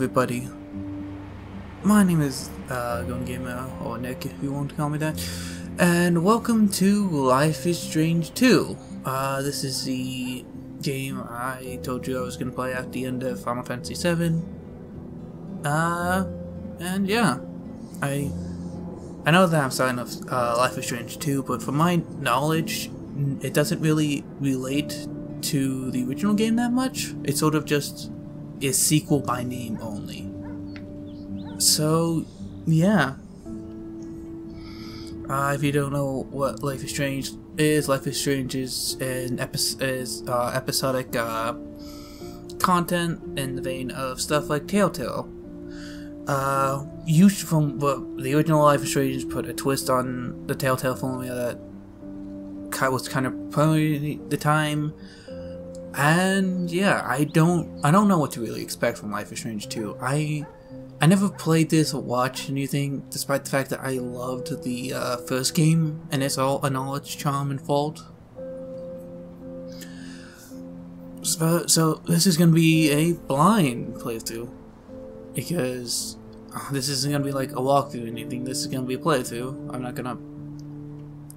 everybody. My name is Gun Gamer, or Nick if you want to call me that, and welcome to Life is Strange 2. This is the game I told you I was going to play at the end of Final Fantasy VII. And yeah, I know that I'm starting off Life is Strange 2, but from my knowledge, it doesn't really relate to the original game that much. It sort of just is sequel by name only. So, yeah. If you don't know what Life is Strange is an episodic content in the vein of stuff like Telltale. Used from the original Life is Strange, put a twist on the Telltale formula that was kind of prominent at the time, and yeah, I don't know what to really expect from Life is Strange 2. I never played this or watched anything, despite the fact that I loved the first game, and it's all a knowledge, charm, and fault. So this is going to be a blind playthrough, because this isn't going to be like a walkthrough or anything. This is going to be a playthrough. I'm not going to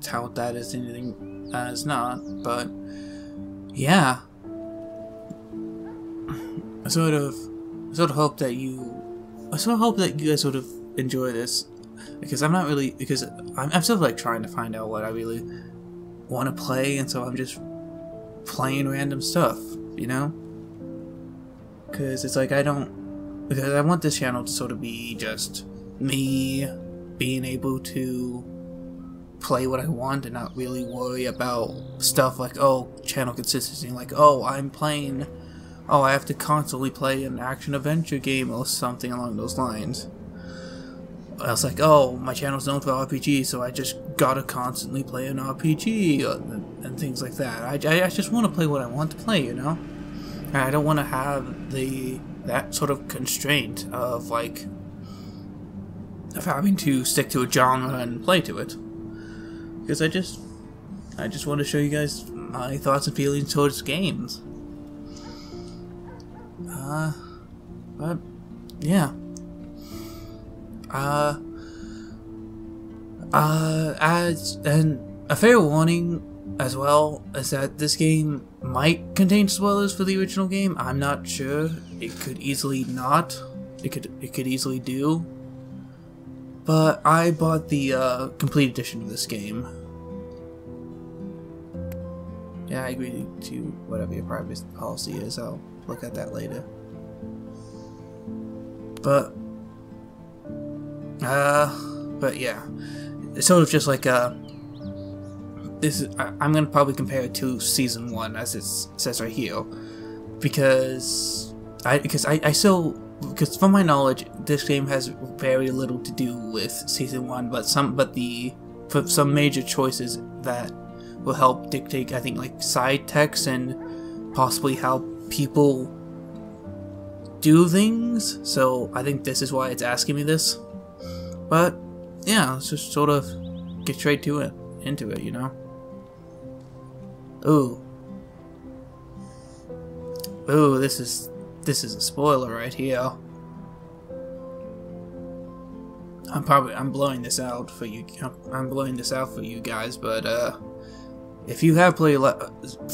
tout that as anything as not, but yeah, I sort of hope that you guys sort of enjoy this, because I'm still like trying to find out what I really want to play, and so I'm just playing random stuff, you know, because I want this channel to sort of be just me being able to play what I want and not really worry about stuff like, oh, channel consistency, like, oh, I have to constantly play an action-adventure game or something along those lines. Or else like, oh, my channel's known for RPG, so I just gotta constantly play an RPG, and things like that. I just want to play what I want to play, you know? And I don't want to have that sort of constraint of, like, of having to stick to a genre and play to it. Because I just want to show you guys my thoughts and feelings towards games. But yeah. And a fair warning as well is that this game might contain spoilers for the original game. I'm not sure. It could easily not. It could easily do. But I bought the complete edition of this game. Yeah, I agree to whatever your privacy policy is. I'll look at that later. But yeah, it's sort of just like I'm gonna probably compare it to Season 1, as it says right here, because from my knowledge, this game has very little to do with Season 1, but some major choices that will help dictate, I think, like side texts and possibly how people do things. So I think this is why it's asking me this. But yeah, let's just sort of get straight to it, into it, you know. Ooh, this is a spoiler right here. I'm blowing this out for you. I'm blowing this out for you guys. But if you have played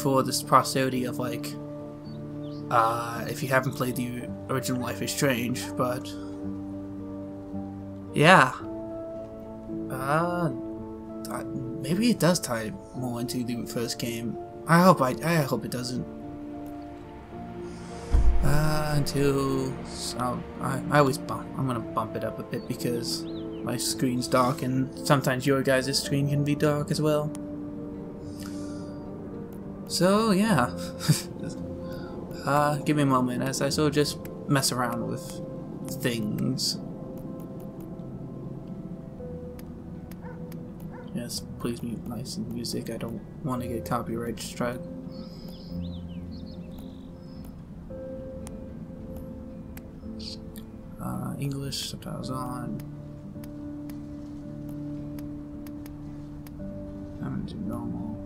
for this posterity of like, if you haven't played the original Life is Strange, but yeah, maybe it does tie more into the first game. I hope it doesn't. I'm gonna bump it up a bit because my screen's dark, and sometimes your guys' screen can be dark as well. So yeah, give me a moment as I sort of just mess around with things. Yes, please mute nice and music. I don't want to get copyright struck. English subtitles on. I'm gonna do normal.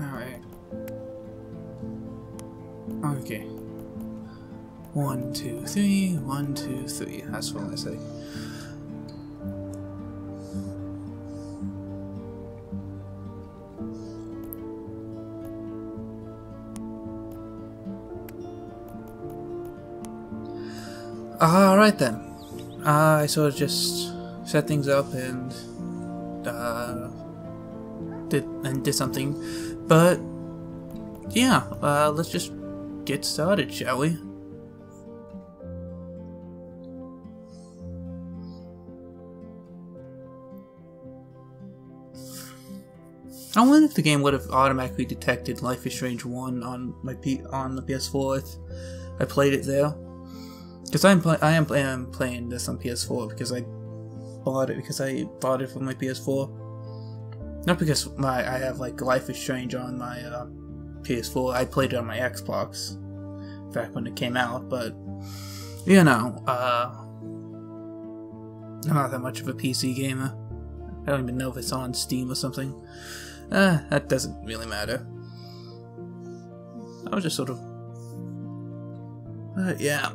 Alright. Okay. 1, 2, 3. 1, 2, 3. That's what I say. Alright then. I sort of just set things up and did something, but yeah, let's just get started, shall we? I wonder if the game would have automatically detected Life is Strange 1 on the PS4 if I played it there. Because I am playing this on PS4 because I bought it for my PS4. Not because I have like Life is Strange on my PS4. I played it on my Xbox back when it came out, but you know, I'm not that much of a PC gamer. I don't even know if it's on Steam or something. That doesn't really matter. I was just sort of yeah.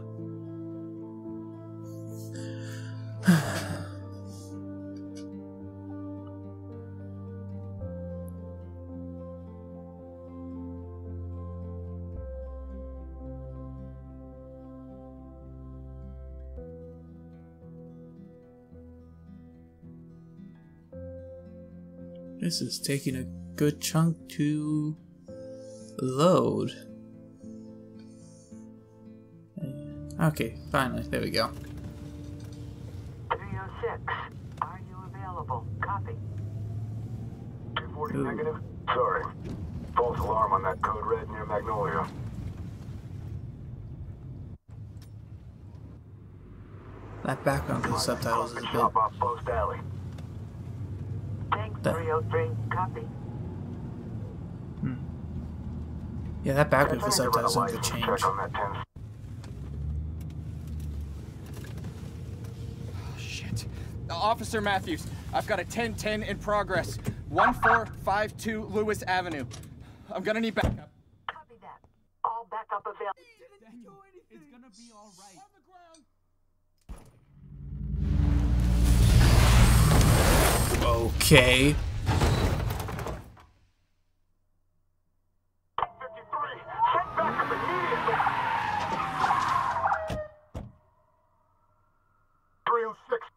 This is taking a good chunk to load. Okay, finally, there we go. 306, are you available? Copy. 240 negative. Sorry. False alarm on that code red near Magnolia. That background for the subtitles is good. Tank 303, copy. Yeah, that background for the subtitles is going to change. Officer Matthews, I've got a 1010 in progress. 1452 Lewis Avenue. I'm gonna need backup. Copy that. All backup available. Daniel, it's gonna be all right. On the ground. Okay. 53, send backup immediately. 306.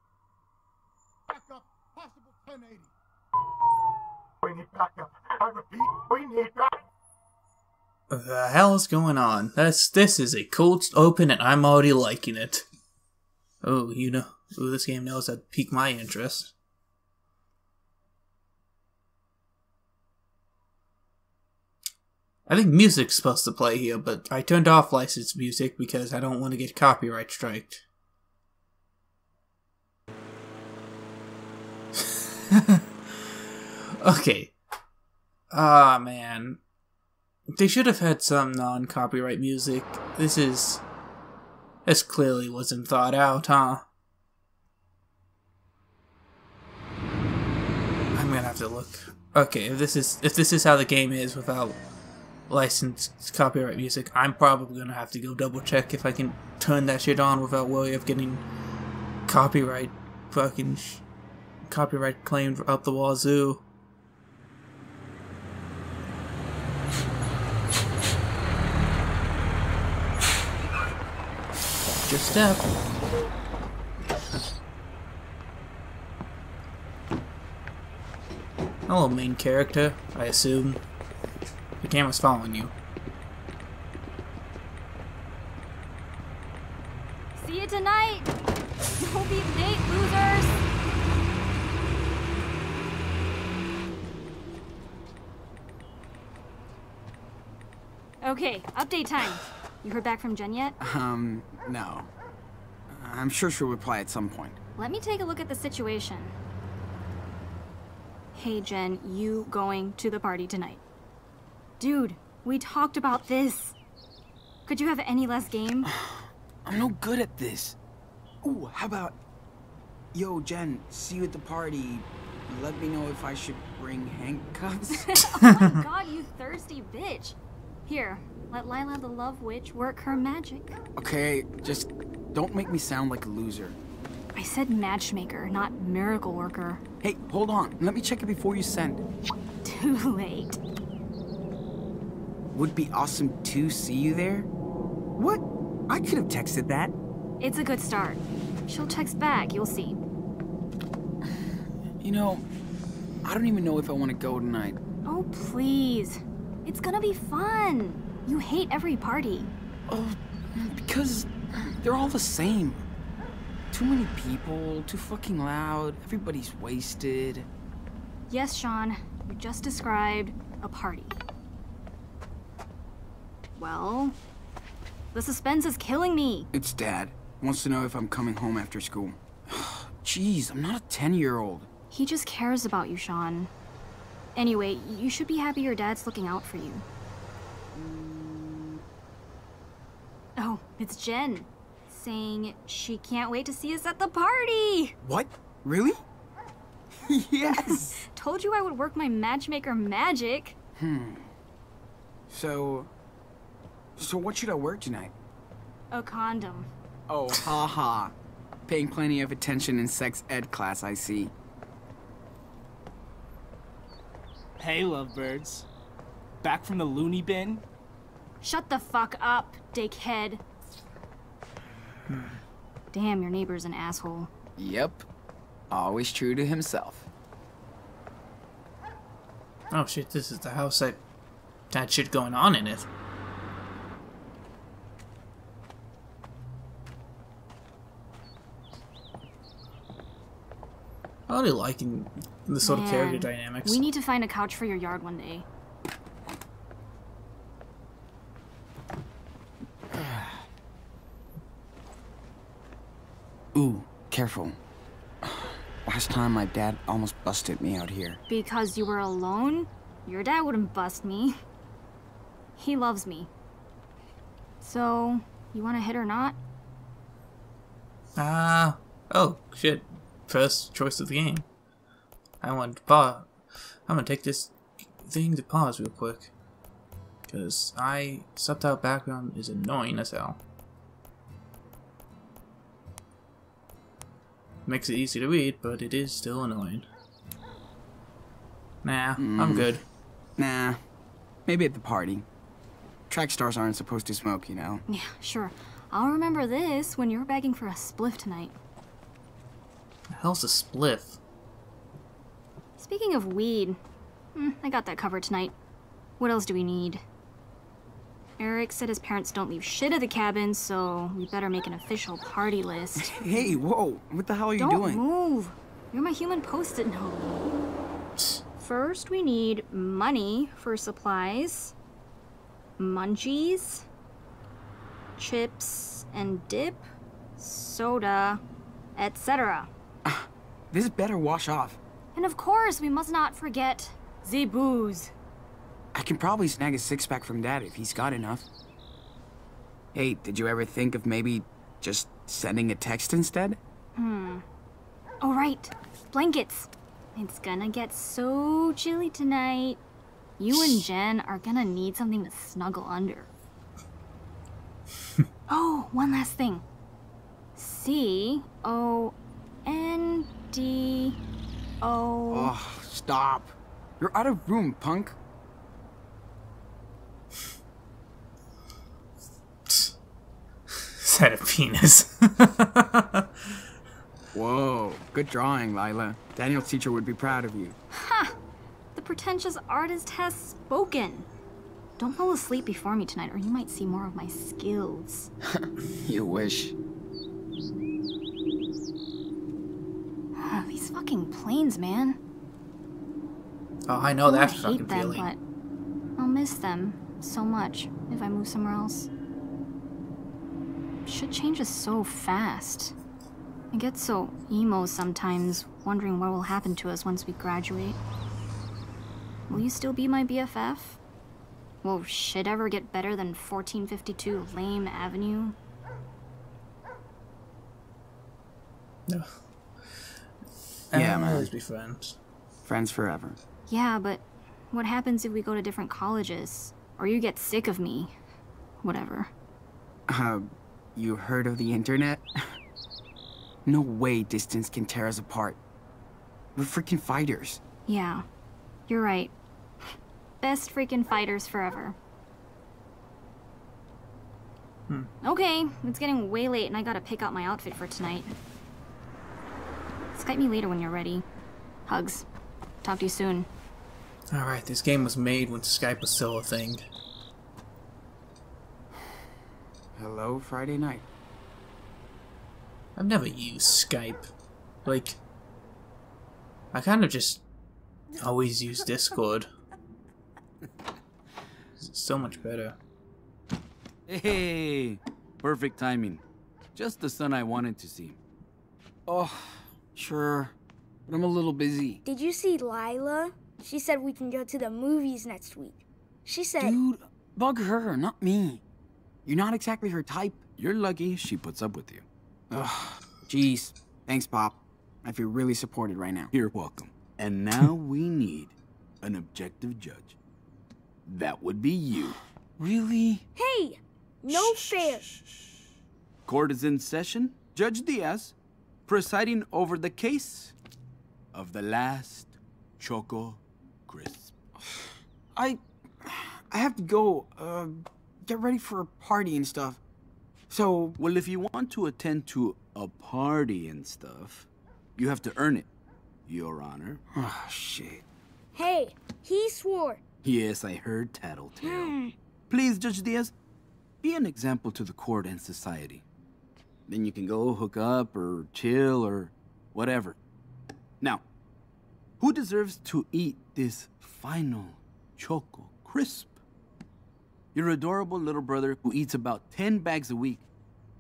We need backup. I repeat, we need backup. What the hell is going on? This is a cold open and I'm already liking it. Oh, you know, this game knows that piqued my interest. I think music's supposed to play here, but I turned off licensed music because I don't want to get copyright striked. Okay. Ah, man. They should have had some non-copyright music. This clearly wasn't thought out, huh? I'm gonna have to look. Okay, if this is how the game is without licensed copyright music, I'm probably gonna have to go double check if I can turn that shit on without worry of getting copyright fucking copyright claimed up the wazoo. Watch your step. Hello, main character, I assume. The camera's following you. See you tonight! Don't be late, losers! Okay, update time. You heard back from Jen yet? No. I'm sure she'll reply at some point. Let me take a look at the situation. Hey Jen, you going to the party tonight? Dude, we talked about this. Could you have any less game? I'm no good at this. Ooh, how about... Yo, Jen, see you at the party. Let me know if I should bring handcuffs. Oh my god, you Here, let Lyla the Love Witch work her magic. Okay, just don't make me sound like a loser. I said matchmaker, not miracle worker. Hey, hold on. Let me check it before you send. Too late. Would be awesome to see you there? What? I could have texted that. It's a good start. She'll text back, you'll see. You know, I don't even know if I want to go tonight. Oh, please. It's gonna be fun. You hate every party. Oh, because they're all the same. Too many people, too fucking loud, everybody's wasted. Yes, Sean, you just described a party. Well, the suspense is killing me. It's Dad. Wants to know if I'm coming home after school. Jeez, I'm not a 10-year-old. He just cares about you, Sean. Anyway, you should be happy your dad's looking out for you. Oh, it's Jen. Saying she can't wait to see us at the party! What? Really? Yes! Told you I would work my matchmaker magic. So what should I wear tonight? A condom. Oh, haha. Paying plenty of attention in sex ed class, I see. Hey, lovebirds. Back from the loony bin? Shut the fuck up, dickhead. Damn, your neighbor's an asshole. Yep. Always true to himself. Oh shit, this is the house that had shit going on in it. I'm really liking the sort of character dynamics. We need to find a couch for your yard one day. Ooh, careful. Last time my dad almost busted me out here. Because you were alone? Your dad wouldn't bust me. He loves me. So, you want to hit or not? Oh, shit. First choice of the game. I want to pause. I'm gonna take this thing to pause real quick. Because subtitle background is annoying as hell. Makes it easy to read, but it is still annoying. Nah, I'm good. Nah, maybe at the party. Track stars aren't supposed to smoke, you know? Yeah, sure. I'll remember this when you're begging for a spliff tonight. The hell's a spliff? Speaking of weed, I got that covered tonight. What else do we need? Eric said his parents don't leave shit at the cabin, so we better make an official party list. Hey, whoa, what the hell are you doing? Don't move. You're my human post-it note. First, we need money for supplies, munchies, chips and dip, soda, etc. This better wash off. And of course, we must not forget the booze. I can probably snag a six-pack from Dad if he's got enough. Hey, did you ever think of maybe just sending a text instead? Oh, right. Blankets. It's gonna get so chilly tonight. You and Jen are gonna need something to snuggle under. Oh, one last thing. C-O-N-D-O... Oh, stop. You're out of room, punk. Had a penis. Whoa, good drawing, Lyla. Daniel's teacher would be proud of you. Ha! The pretentious artist has spoken. Don't fall asleep before me tonight, or you might see more of my skills. You wish. These fucking planes, man. Oh, I know that fucking feeling. I hate them, but I'll miss them so much if I move somewhere else. Shit changes so fast. I get so emo sometimes, wondering what will happen to us once we graduate. Will you still be my BFF? Will shit ever get better than 1452 Lame Avenue? No. Yeah, man. Always be friends. Friends forever. Yeah, but what happens if we go to different colleges? Or you get sick of me. Whatever. You heard of the internet? No way distance can tear us apart. We're freaking fighters. Yeah, you're right. Best freaking fighters forever. Okay, it's getting way late and I gotta pick out my outfit for tonight. Skype me later when you're ready. Hugs. Talk to you soon. Alright, this game was made when Skype was still a thing. Hello, Friday night. I've never used Skype. Like, I kind of just always use Discord. It's so much better. Hey, perfect timing. Just the sun I wanted to see. Oh, sure, but I'm a little busy. Did you see Lyla? She said we can go to the movies next week. She said... Dude, bug her, not me. You're not exactly her type. You're lucky she puts up with you. Ugh, jeez. Thanks, Pop. I feel really supported right now. You're welcome. And now we need an objective judge. That would be you. Really? Hey! No fair. Court is in session. Judge Diaz, presiding over the case of the last Choco Crisp. I have to go, get ready for a party and stuff. So... Well, if you want to attend to a party and stuff, you have to earn it, Your Honor. Oh, shit. Hey, he swore. Yes, I heard Tattletale. Please, Judge Diaz, be an example to the court and society. Then you can go hook up or chill or whatever. Now, who deserves to eat this final Choco Crisp? Your adorable little brother who eats about 10 bags a week,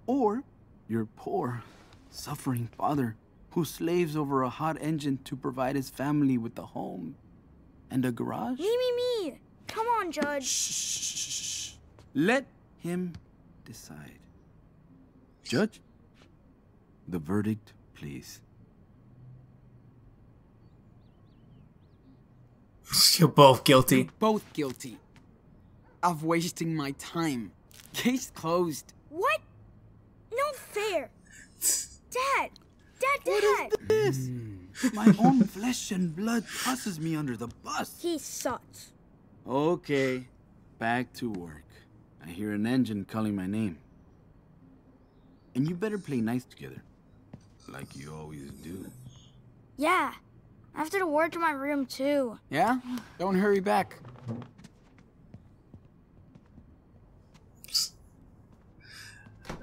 or your poor, suffering father who slaves over a hot engine to provide his family with a home and a garage? Me. Come on, Judge. Shh. Let him decide. Judge, the verdict, please. You're both guilty. You're both guilty of wasting my time. Case closed. What? No fair. Dad. What is this? My own flesh and blood tosses me under the bus. He sucks. Okay, back to work. I hear an engine calling my name. And you better play nice together. Like you always do. Yeah. I have to work in my room, too. Yeah? Don't hurry back.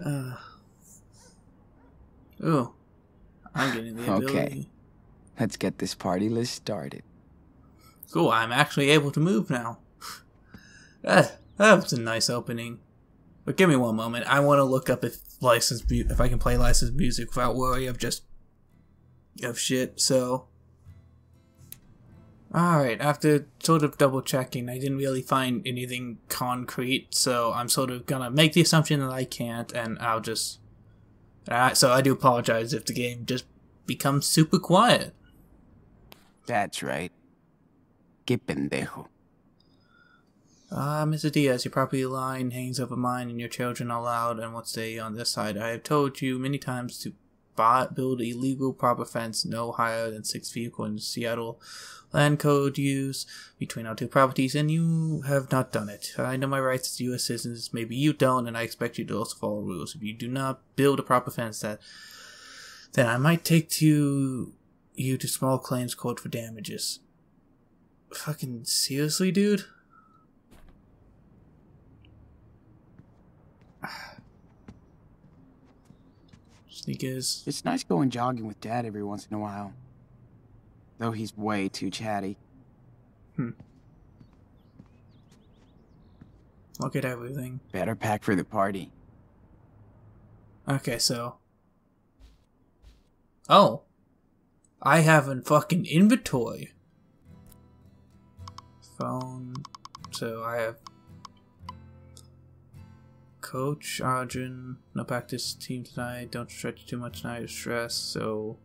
Oh. I'm getting the ability. Okay. Let's get this party list started. Cool, I'm actually able to move now. That was a nice opening. But give me one moment. I want to look up if I can play licensed music without worry of shit. So, all right. After sort of double checking, I didn't really find anything concrete. So I'm sort of gonna make the assumption that I can't, and I'll just. So I do apologize if the game just becomes super quiet. That's right. Que pendejo. Mr. Diaz, your property line hangs over mine and your children are loud and won't stay on this side. I have told you many times to build a legal proper fence no higher than 6 feet according to Seattle land code use between our two properties, and you have not done it. I know my rights as U.S. citizens, maybe you don't, and I expect you to also follow rules. If you do not build a proper fence, then I might take you to small claims court for damages. Fucking seriously, dude? Sneakers. It's nice going jogging with Dad every once in a while. Though he's way too chatty. Look at everything. Better pack for the party. Okay, so... Oh! I have a fucking inventory! Phone... So I have... Coach Arjun, no practice team tonight, don't stretch too much tonight, you're stressed, so...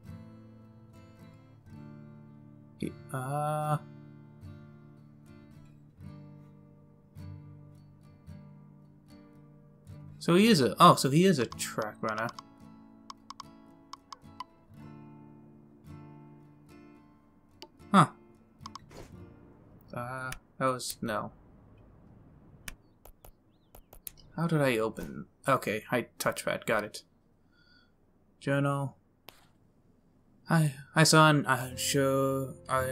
So he is a... Oh, so he is a track runner. Huh. That was... No. How did I open... Okay, I touchpad. Got it. Journal. Hi son, I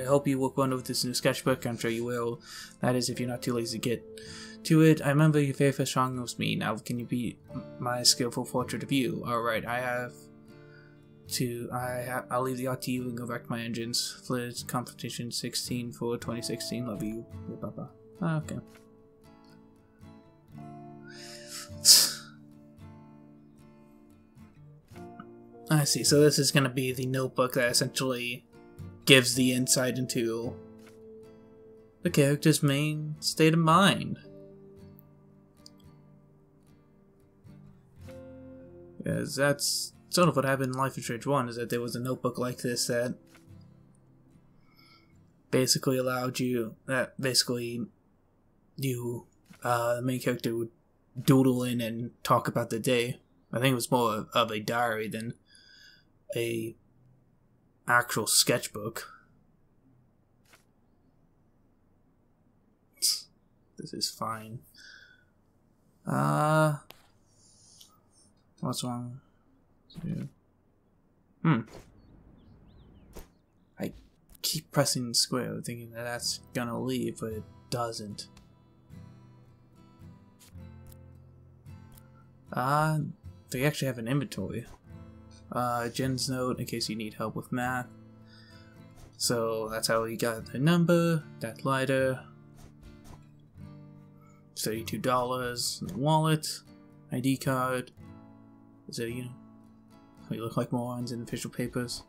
hope you work well with this new sketchbook. I'm sure you will. That is, if you're not too lazy to get to it. I remember your very first drawing was me. Now can you be my skillful portrait of you? Alright, I'll leave the art to you and go back to my engines. Flit's competition 16/4/2016. Love you. Your papa. Oh, okay. I see, so this is going to be the notebook that essentially gives the insight into the character's main state of mind. Because that's sort of what happened in Life is Strange 1, is that there was a notebook like this that basically allowed you, the main character would doodle in and talk about the day. I think it was more of a diary than a actual sketchbook. This is fine. What's wrong? I keep pressing square thinking that that's gonna leave, but it doesn't. They actually have an inventory. Jen's note, in case you need help with math. So that's how we got her number, that lighter, $32 in the wallet, ID card. Is it, you know, we look like morons in official papers.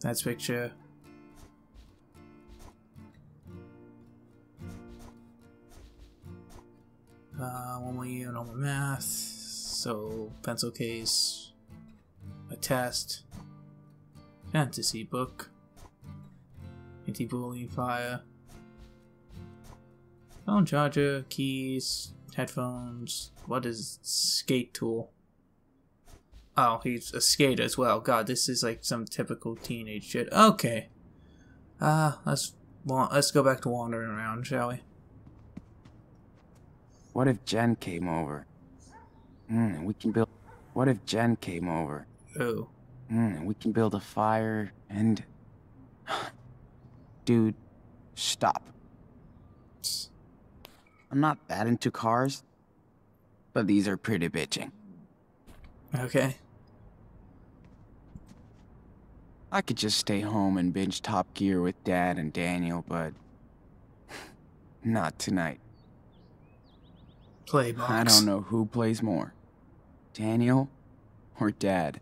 That's picture. One more year, no more math. So pencil case. A test, fantasy book, anti-bullying fire, phone charger, keys, headphones. What is skate tool? Oh, he's a skater as well. God, this is like some typical teenage shit. Okay, let's go back to wandering around, shall we? What if Jen came over? We can build. What if Jen came over? Oh. We can build a fire and... Dude, stop. I'm not that into cars, but these are pretty bitching. Okay. I could just stay home and binge Top Gear with Dad and Daniel, but... not tonight. Play box. I don't know who plays more. Daniel or Dad?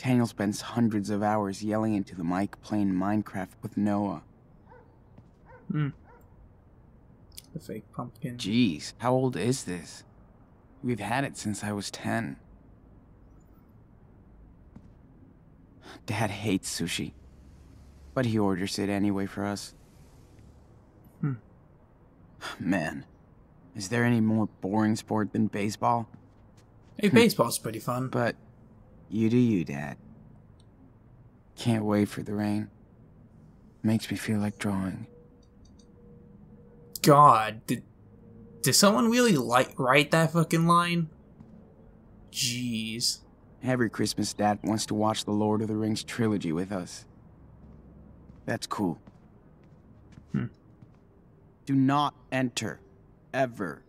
Daniel spends hundreds of hours yelling into the mic playing Minecraft with Noah. The fake pumpkin. Jeez, how old is this? We've had it since I was 10. Dad hates sushi, but he orders it anyway for us. Man, is there any more boring sport than baseball? Hey, baseball's pretty fun. But you do you, Dad. Can't wait for the rain. Makes me feel like drawing. God, did someone really write that fucking line? Jeez. Every Christmas, Dad wants to watch the Lord of the Rings trilogy with us. That's cool. Do not enter. Ever.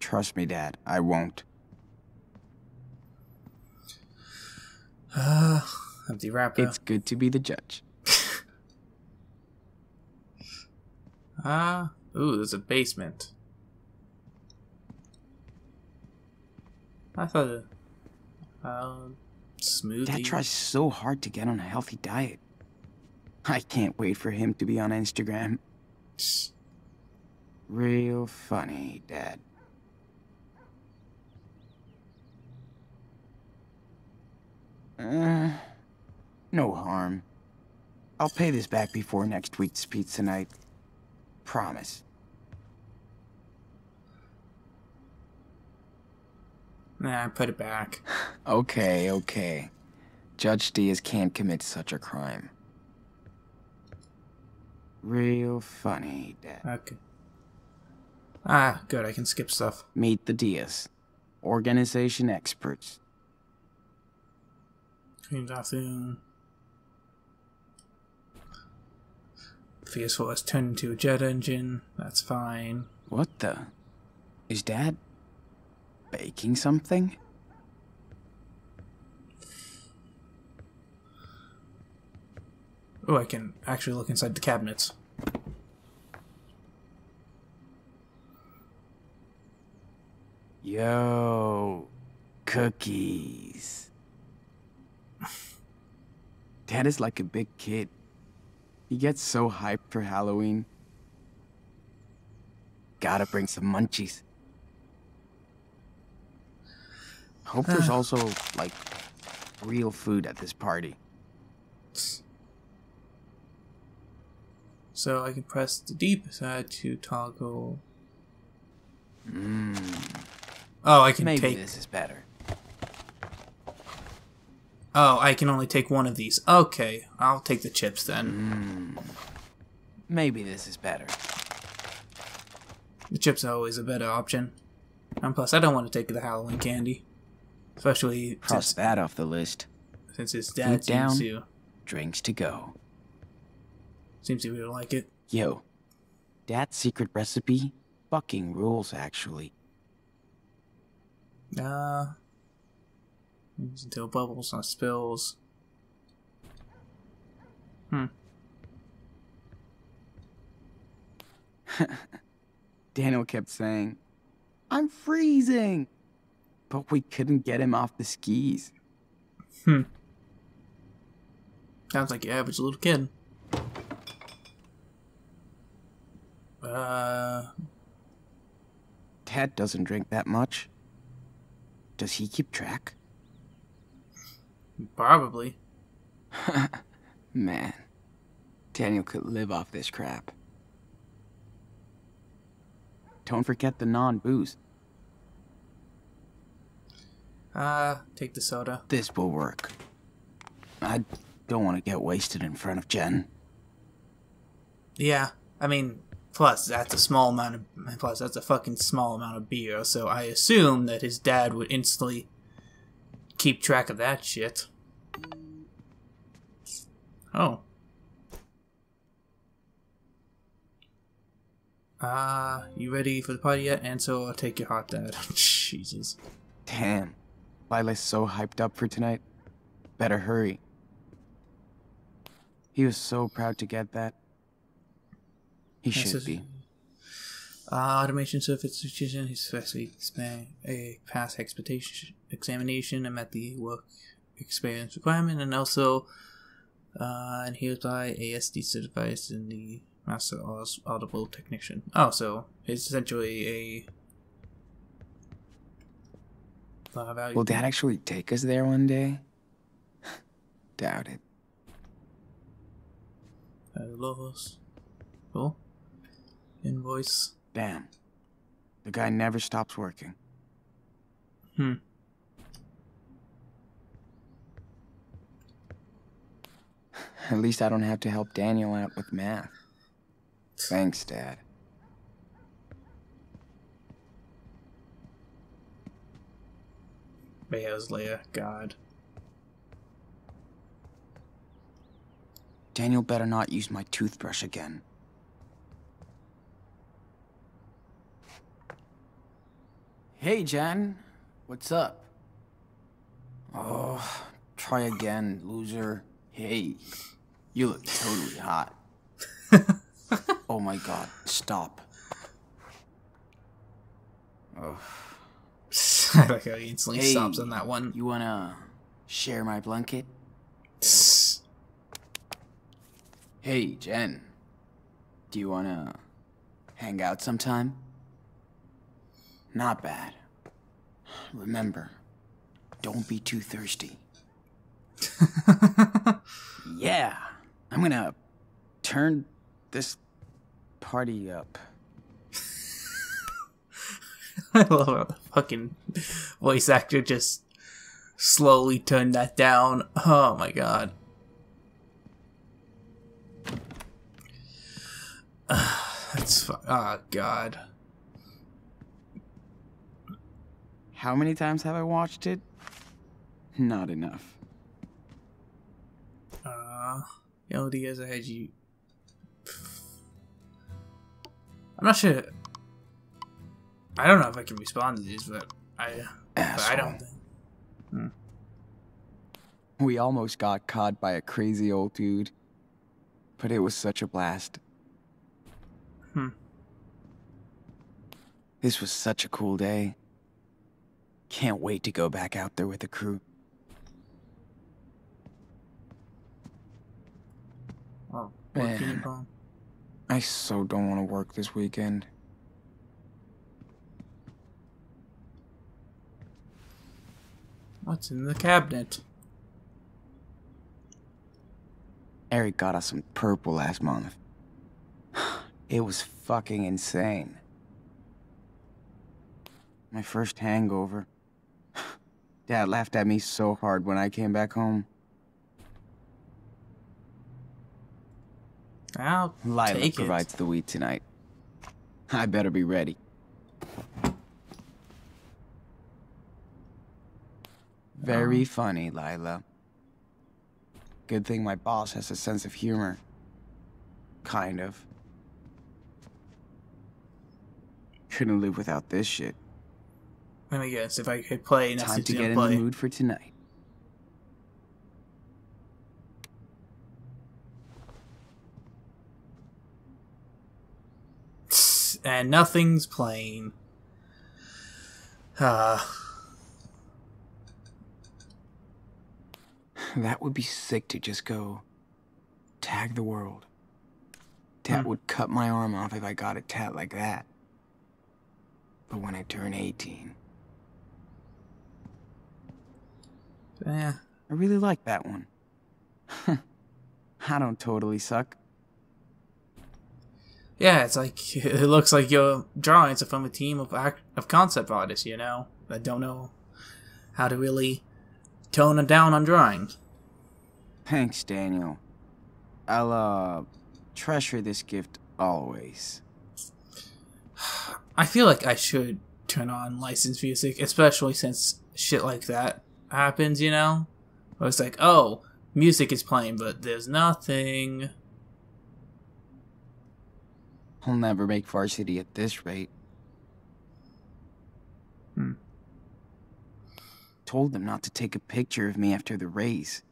Trust me, Dad, I won't. Empty wrapper. It's good to be the judge. Ooh, there's a basement. I thought it smoothie. Dad tries so hard to get on a healthy diet. I can't wait for him to be on Instagram. Real funny, Dad. No harm. I'll pay this back before next week's pizza night. Promise. Nah, put it back. Okay, okay. Judge Diaz can't commit such a crime. Real funny, Dad. Okay. Ah, good, I can skip stuff. Meet the Diaz. Organization experts. The vehicle has turned into a jet engine. That's fine. What the? Is Dad baking something? Oh, I can actually look inside the cabinets. Yo, cookies. Dad is like a big kid. He gets so hyped for Halloween. Gotta bring some munchies. Hope there's also, like, real food at this party. So I can press the D side to toggle. Oh, I can take... Maybe this is better. Oh, I can only take one of these. Okay, I'll take the chips then. Maybe this is better. The chips are always a better option. And plus, I don't want to take the Halloween candy. Especially... Cross that off the list. Since his dad seems to... Drinks to go. Seems to really like it. Yo, Dad's secret recipe fucking rules, actually. Until bubbles, not spills. Daniel kept saying, "I'm freezing," but we couldn't get him off the skis. Sounds like your average little kid. Dad doesn't drink that much. Does he keep track? Probably. Man, Daniel could live off this crap. Don't forget the non-booze. Take the soda. This will work. I don't want to get wasted in front of Jen. Yeah, I mean, plus that's a small amount of... Plus that's a fucking small amount of beer, so I assume that his dad would instantly... keep track of that shit. Oh. You ready for the party yet? And so I'll take your hot dad. Jesus. Damn. Lila's so hyped up for tonight. Better hurry. He was so proud to get that. He should be. Automation certification, his first past examination and met the work experience requirement, and also and hereby ASD certified in the Master Audible Technician. Oh, so it's essentially a value. Will Dad actually take us there one day? Doubt it. Logos. Cool. Invoice. Damn. The guy never stops working. At least I don't have to help Daniel out with math. Thanks, Dad. Bayo's Leia, God. Daniel better not use my toothbrush again. Hey, Jen. What's up? Oh, try again, loser. Hey, you look totally hot. Oh my god, stop. Oh. I like how he instantly stops on that one. You wanna share my blanket? Hey, Jen. Do you wanna hang out sometime? Not bad. Remember, don't be too thirsty. Yeah, I'm gonna turn this party up. I love how the fucking voice actor just slowly turned that down. Oh my god. That's fu- oh god. How many times have I watched it? Not enough. Yo, Diaz, I had you. I'm not sure. I don't know if I can respond to these, but I don't think. We almost got caught by a crazy old dude, but it was such a blast. This was such a cool day. Can't wait to go back out there with the crew. Oh, man. I so don't want to work this weekend. What's in the cabinet? Eric got us some purple last month. It was fucking insane. My first hangover. Dad laughed at me so hard when I came back home. I'll Lyla provides the weed tonight. I better be ready. Very funny, Lyla. Good thing my boss has a sense of humor. Kind of. Couldn't live without this shit. Let me guess, if I could play... Time to get in the mood for tonight. And nothing's playing. That would be sick to just go... tag the world. Dad would cut my arm off if I got a tat like that. But when I turn 18... Yeah, I really like that one. I don't totally suck. Yeah, it's like, it looks like your drawings are from a team of concept artists, you know, that don't know how to really tone them down on drawing. Thanks, Daniel. I'll, treasure this gift always. I feel like I should turn on licensed music, especially since shit like that happens, you know? Where it's like, oh, music is playing, but there's nothing. I'll never make varsity at this rate. Told them not to take a picture of me after the race.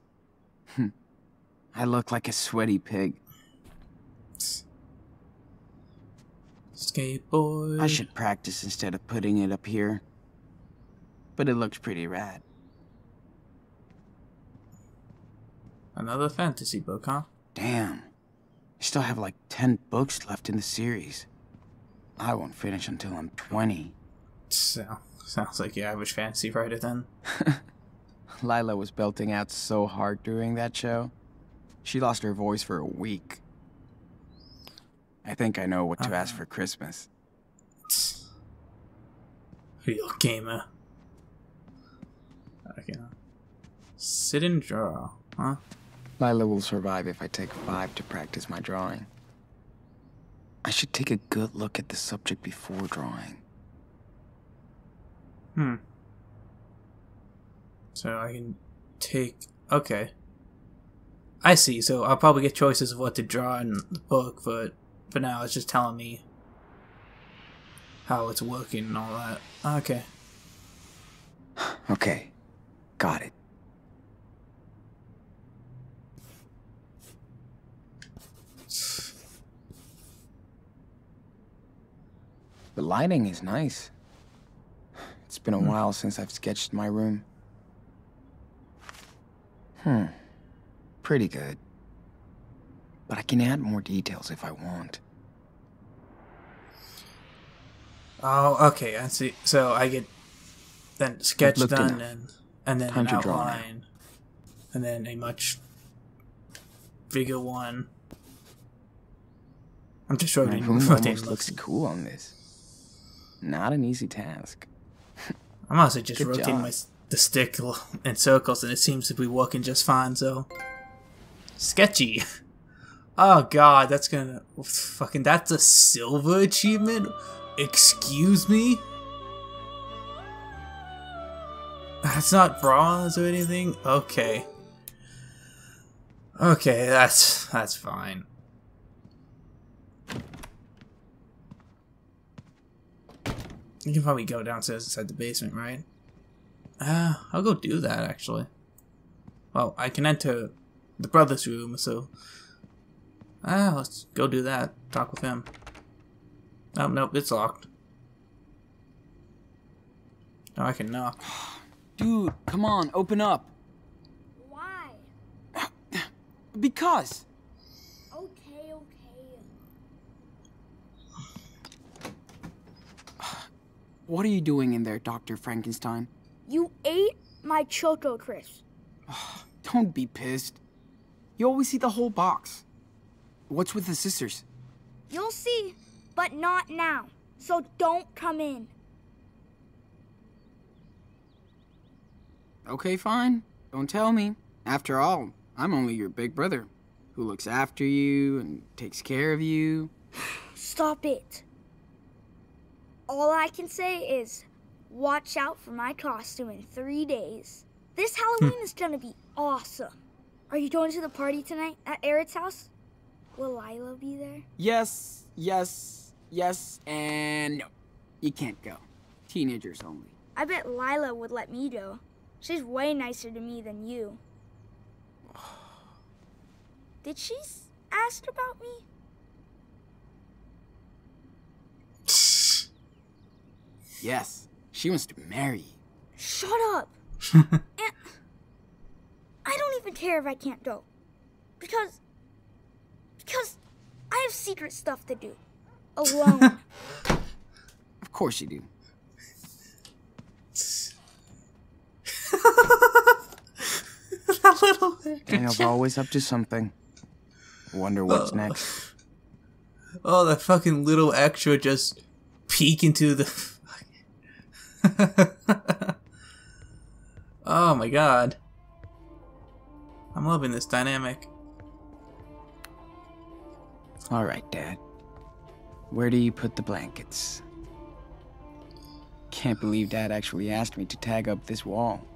I look like a sweaty pig. Skateboard. I should practice instead of putting it up here. But it looked pretty rad. Another fantasy book, huh? Damn. I still have like 10 books left in the series. I won't finish until I'm 20. So, sounds like your average fantasy writer then. Lyla was belting out so hard during that show. She lost her voice for a week. I think I know what to ask for Christmas. Real gamer. Okay. Sit and draw, huh? Lyla will survive if I take 5 to practice my drawing. I should take a good look at the subject before drawing. So I can take... Okay. I see, so I'll probably get choices of what to draw in the book, but for now it's just telling me how it's working and all that. Okay. Okay. Got it. The lighting is nice. It's been a while since I've sketched my room. Pretty good. But I can add more details if I want. Oh, okay, I see. So I get then sketch done and then an outline. And then a much bigger one. I'm just showing you. My room almost looks cool on this. Not an easy task. I'm also just rotating the stick in circles, and it seems to be working just fine, so... Sketchy. Oh god, that's gonna... Fucking, that's a silver achievement? Excuse me? That's not bronze or anything? Okay. Okay, that's fine. You can probably go downstairs inside the basement, right? I'll go do that, actually. Well, I can enter the brother's room, so... let's go do that. Talk with him. Oh, nope, it's locked. Now I can knock. Dude, come on, open up. Why? Because. Okay, okay. What are you doing in there, Dr. Frankenstein? You ate my Choco Crisp. Don't be pissed. You always eat the whole box. What's with the sisters? You'll see, but not now. So don't come in. Okay, fine. Don't tell me. After all, I'm only your big brother, who looks after you and takes care of you. Stop it. All I can say is, watch out for my costume in 3 days. This Halloween is gonna be awesome. Are you going to the party tonight at Eric's house? Will Lyla be there? Yes, yes, yes, and no. You can't go. Teenagers only. I bet Lyla would let me go. She's way nicer to me than you. Did she ask about me? Yes, she wants to marry you. Shut up. And I don't even care if I can't go. Because I have secret stuff to do. Alone. Of course you do. Daniel's always up to something. Wonder what's next. Oh, that fucking little extra just peek into the... Oh my god. I'm loving this dynamic. Alright, Dad. Where do you put the blankets? Can't believe Dad actually asked me to tag up this wall.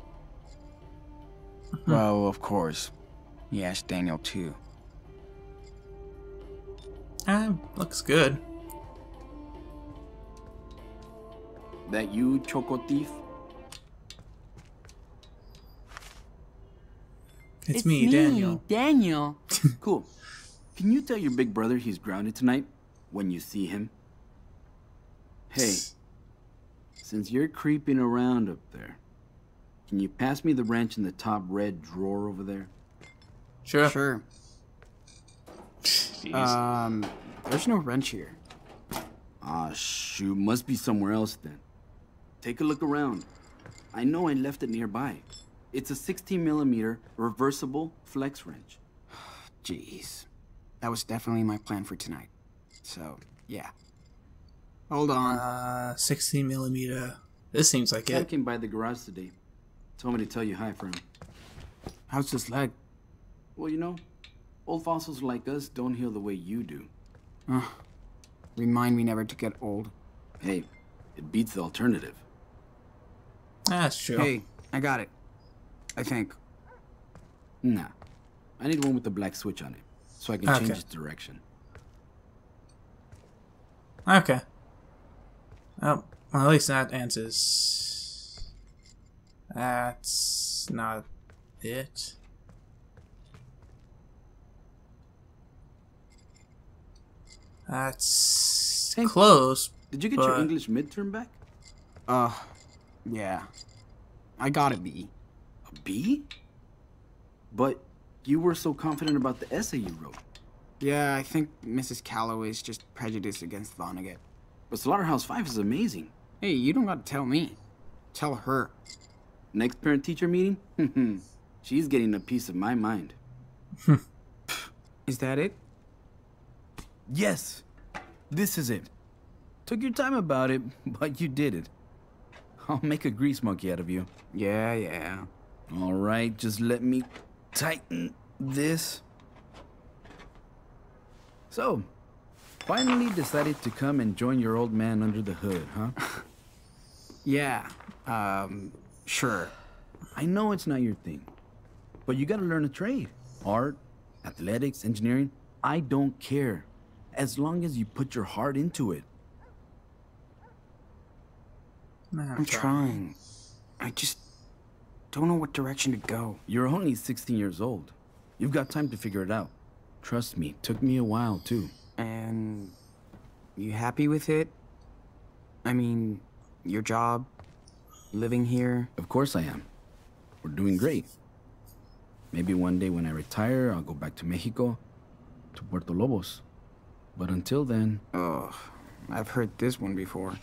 Well, of course. He asked Daniel, too. Looks good. That you, Choco Thief? It's me, Daniel. Daniel! Cool. Can you tell your big brother he's grounded tonight, when you see him? Hey, since you're creeping around up there, can you pass me the wrench in the top red drawer over there? Sure. Sure. Jeez. There's no wrench here. Ah, shoot. Must be somewhere else then. Take a look around. I know I left it nearby. It's a 16mm reversible flex wrench. Jeez. That was definitely my plan for tonight. So, yeah. Hold on. 16mm. This seems like it. I came by the garage today. Told me to tell you hi for him. How's his leg? Well, you know, old fossils like us don't heal the way you do. Remind me never to get old. Hey, it beats the alternative. That's true. Hey, I got it. I think. Nah. I need one with the black switch on it, so I can change its direction. Okay. Oh, well, at least that answers... That's not it. That's close. Did you get your English midterm back? Yeah. I got a B. A B? But you were so confident about the essay you wrote. Yeah, I think Mrs. Calloway's just prejudiced against Vonnegut. But Slaughterhouse-Five is amazing. Hey, you don't gotta tell me. Tell her. Next parent-teacher meeting? She's getting a piece of my mind. Is that it? Yes, this is it. Took your time about it, but you did it. I'll make a grease monkey out of you. Yeah, yeah. All right, just let me tighten this. So, finally decided to come and join your old man under the hood, huh? Yeah, sure. I know it's not your thing, but you gotta learn a trade. Art, athletics, engineering, I don't care. As long as you put your heart into it. Man, I'm trying. I just don't know what direction to go. You're only 16 years old. You've got time to figure it out. Trust me, it took me a while too. And you happy with it? I mean, your job, living here? Of course I am. We're doing great. Maybe one day when I retire, I'll go back to Mexico, to Puerto Lobos. But until then... Ugh, I've heard this one before.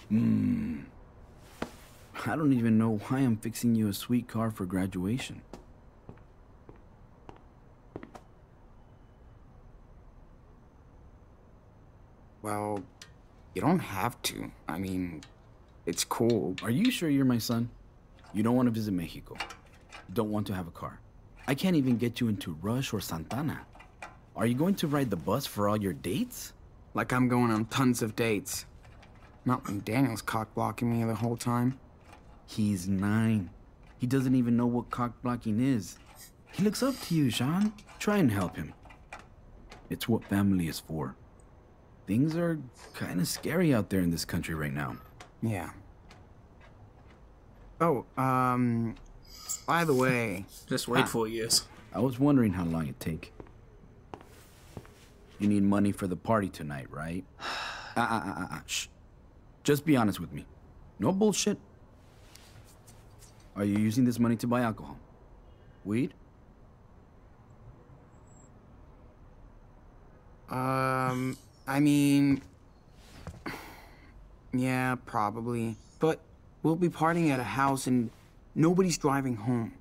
I don't even know why I'm fixing you a sweet car for graduation. Well, you don't have to. I mean, it's cool. Are you sure you're my son? You don't want to visit Mexico. Don't want to have a car. I can't even get you into Rush or Santana. Are you going to ride the bus for all your dates? Like I'm going on tons of dates. Not when Daniel's cock-blocking me the whole time. He's 9. He doesn't even know what cock-blocking is. He looks up to you, Sean. Try and help him. It's what family is for. Things are kind of scary out there in this country right now. Yeah. Oh, by the way... Just wait 4 years. I was wondering how long it'd take. You need money for the party tonight, right? Shh. Just be honest with me. No bullshit. Are you using this money to buy alcohol? Weed? I mean, yeah, probably. But we'll be partying at a house and nobody's driving home.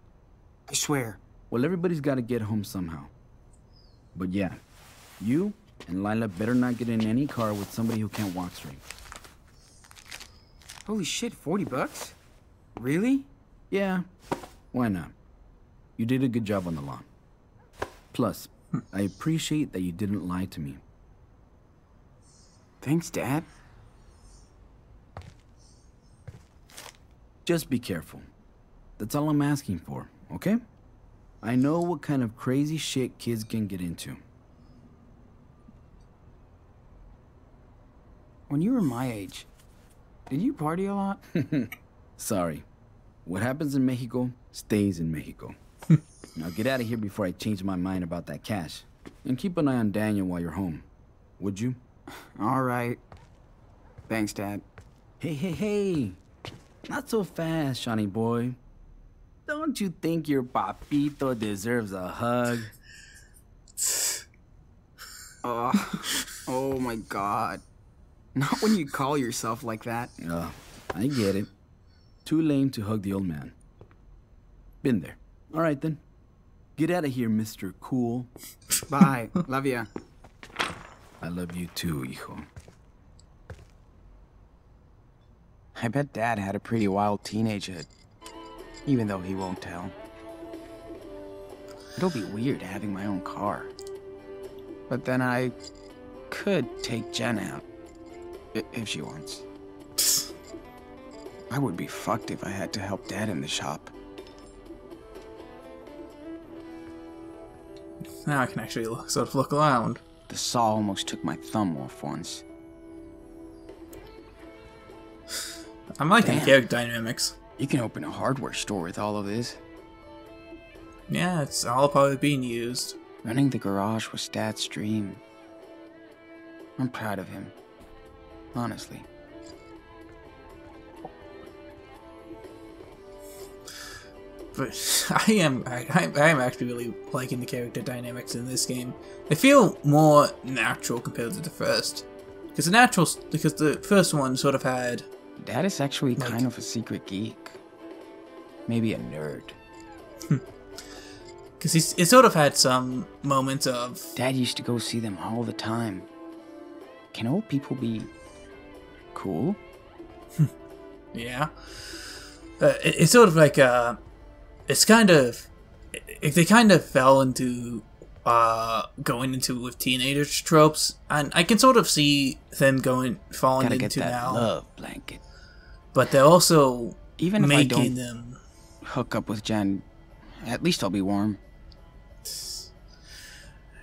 I swear. Well, everybody's got to get home somehow. But yeah, you and Lyla better not get in any car with somebody who can't walk straight. Holy shit, 40 bucks? Really? Yeah, why not? You did a good job on the lawn. Plus, I appreciate that you didn't lie to me. Thanks, Dad. Just be careful. That's all I'm asking for, okay? I know what kind of crazy shit kids can get into. When you were my age, did you party a lot? Sorry. What happens in Mexico stays in Mexico. Now get out of here before I change my mind about that cash. And keep an eye on Daniel while you're home, would you? All right. Thanks, Dad. Hey, hey, hey. Not so fast, Shawnee boy. Don't you think your papito deserves a hug? Oh my God. Not when you call yourself like that. I get it. Too lame to hug the old man. Been there. All right, then. Get out of here, Mr. Cool. Bye. Love ya. I love you too, hijo. I bet Dad had a pretty wild teenagehood, even though he won't tell. It'll be weird having my own car. But then I could take Jen out, if she wants. I would be fucked if I had to help Dad in the shop. Now I can actually sort of look around. The saw almost took my thumb off once. I'm liking character dynamics. You can open a hardware store with all of this. Yeah, it's all probably being used. Running the garage was Dad's dream. I'm proud of him. Honestly. But I am actually really liking the character dynamics in this game. They feel more natural compared to the first, because the first one sort of had. Dad is actually like, kind of a secret geek, maybe a nerd. Because it sort of had some moments of. Dad used to go see them all the time. Can old people be cool? Yeah. it's sort of like it's kind of they kind of fell into going into with teenagers tropes, and I can sort of see them falling into get that now. Love blanket. But they're also even if making I don't them hook up with Jen. At least I'll be warm.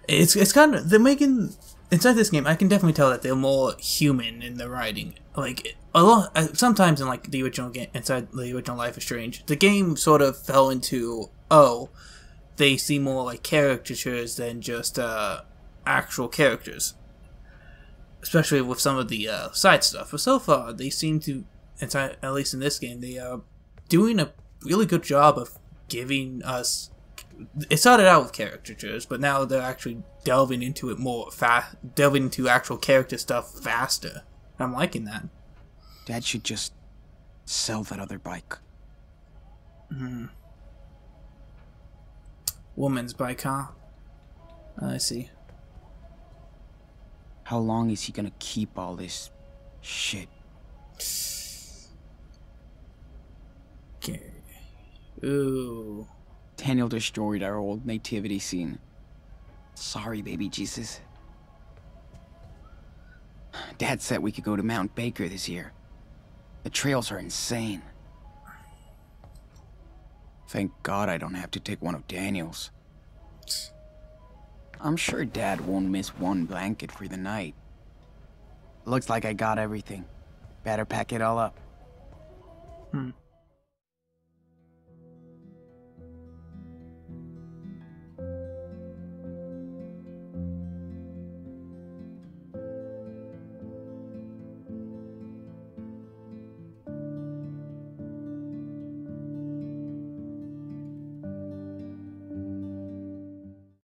It's kind of they're making inside this game. I can definitely tell that they're more human in the writing. Like a lot sometimes in like the original game, inside the original Life is Strange, the game sort of fell into they seem more like caricatures than just actual characters, especially with some of the side stuff. But so far, they seem to, at least in this game, they are doing a really good job of giving us. It started out with caricatures, but now they're actually delving into it more delving into actual character stuff faster. I'm liking that. Dad should just sell that other bike. Mm-hmm. Woman's bike, huh? I see. How long is he gonna keep all this shit? Okay. Ooh. Daniel destroyed our old nativity scene. Sorry, baby Jesus. Dad said we could go to Mount Baker this year. The trails are insane. Thank God I don't have to take one of Daniel's. I'm sure Dad won't miss one blanket for the night. Looks like I got everything. Better pack it all up.